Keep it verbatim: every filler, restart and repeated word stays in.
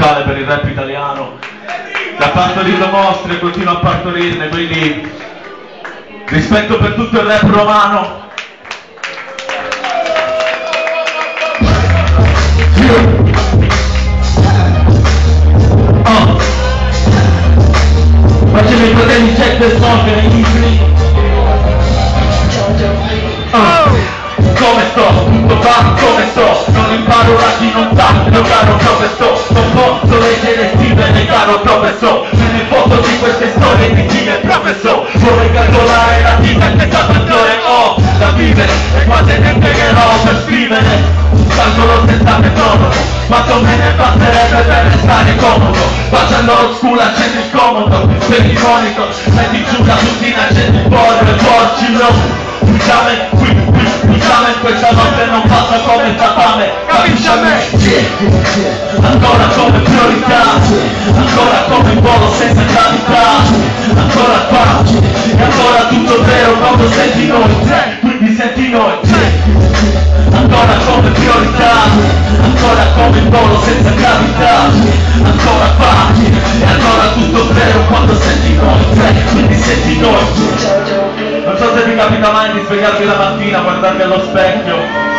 locale per il rap italiano, che ha partorito mostre e continua a partorirne, quindi rispetto per tutto il rap romano. Oh. Facciamo i fratelli Jack del Soccer e i free. Come sto, tutto va, come sto, non imparo la chi non sa, non caro dove sto, non posso leggere, scrivere, caro dove sto, me ne foto di queste storie di chi è professor, vorrei calcolare la vita che sta maggiore ho da vivere, e quante ne pregherò per scrivere, calcolo senza metronomo, quanto me ne basterebbe per restare comodo, facendo lo scula c'è il comodo, per il monitor, metti giù la tutina c'è il cuore, per porcilo, bruciame qui, qui, bruciame, questa notte non passa come sta fame, capisci a me? Ancora come priorità, ancora come volo senza gravità, ancora qua, e ancora tutto vero quando senti noi, quindi senti noi, ancora come priorità, ancora come volo senza gravità, ancora qua, e ancora tutto vero quando senti noi, quindi senti noi. Non so se vi capita mai di svegliarvi la mattina, guardarvi allo specchio